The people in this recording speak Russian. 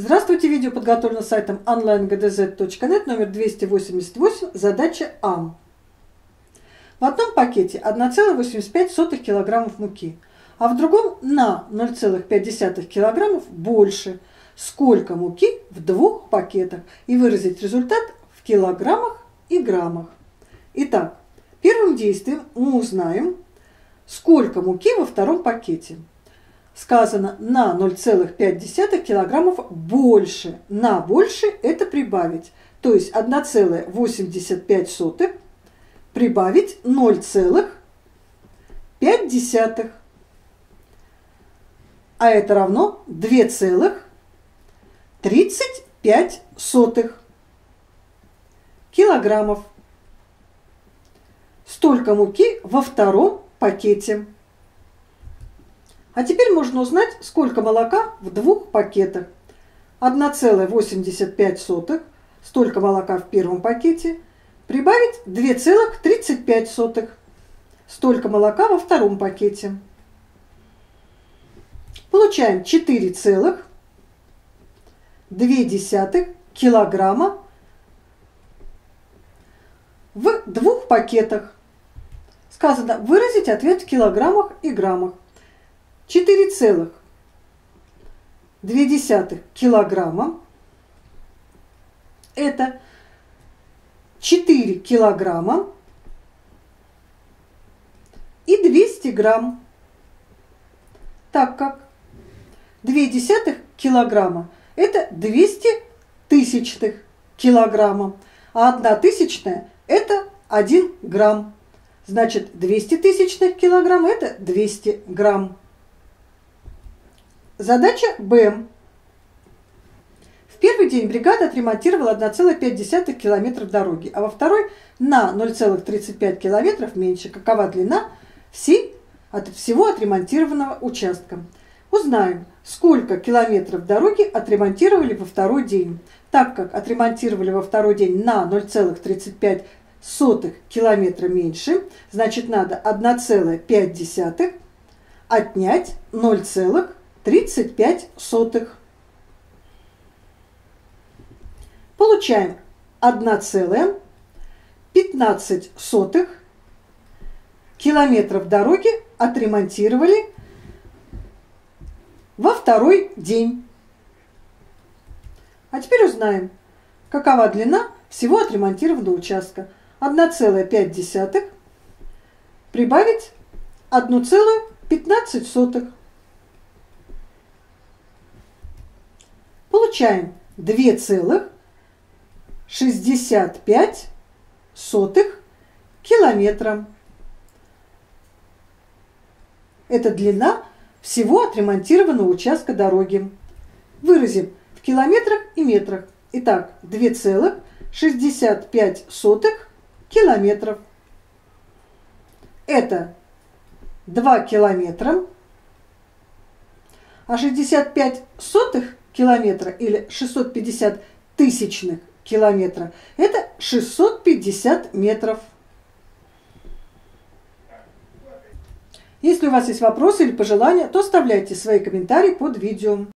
Здравствуйте, видео подготовлено сайтом online-gdz.net, номер 288, задача А. В одном пакете 1,85 кг муки, а в другом на 0,5 кг больше. Сколько муки в двух пакетах? И выразить результат в килограммах и граммах. Итак, первым действием мы узнаем, сколько муки во втором пакете. Сказано на 0,5 килограммов больше. На больше это прибавить. То есть 1,85 прибавить 0,5. А это равно 2,35 килограммов. Столько муки во втором пакете. А теперь можно узнать, сколько молока в двух пакетах. 1,85, столько молока в первом пакете, прибавить 2,35, столько молока во втором пакете. Получаем 4,2 килограмма в двух пакетах. Сказано выразить ответ в килограммах и граммах. 4,2 килограмма – это 4 килограмма и 200 грамм, так как 0,2 килограмма – это 0,002 килограмма, а 0,001 – это 1 грамм. Значит, 0,002 килограмма – это 200 грамм. Задача Б. В первый день бригада отремонтировала 1,5 километров дороги, а во второй на 0,35 километров меньше. Какова длина всего отремонтированного участка? Узнаем, сколько километров дороги отремонтировали во второй день. Так как отремонтировали во второй день на 0,35 километра меньше, значит, надо 1,5 отнять 0,35. Получаем 1,15 километров дороги отремонтировали во второй день. А теперь узнаем, какова длина всего отремонтированного участка. 1,5 прибавить 1,15. Получаем 2,65 километра. Это длина всего отремонтированного участка дороги. Выразим в километрах и метрах. Итак, 2,65 километров. Это 2 километра. А 65 километра или 650 тысячных километра – это 650 метров. Если у вас есть вопросы или пожелания, то оставляйте свои комментарии под видео.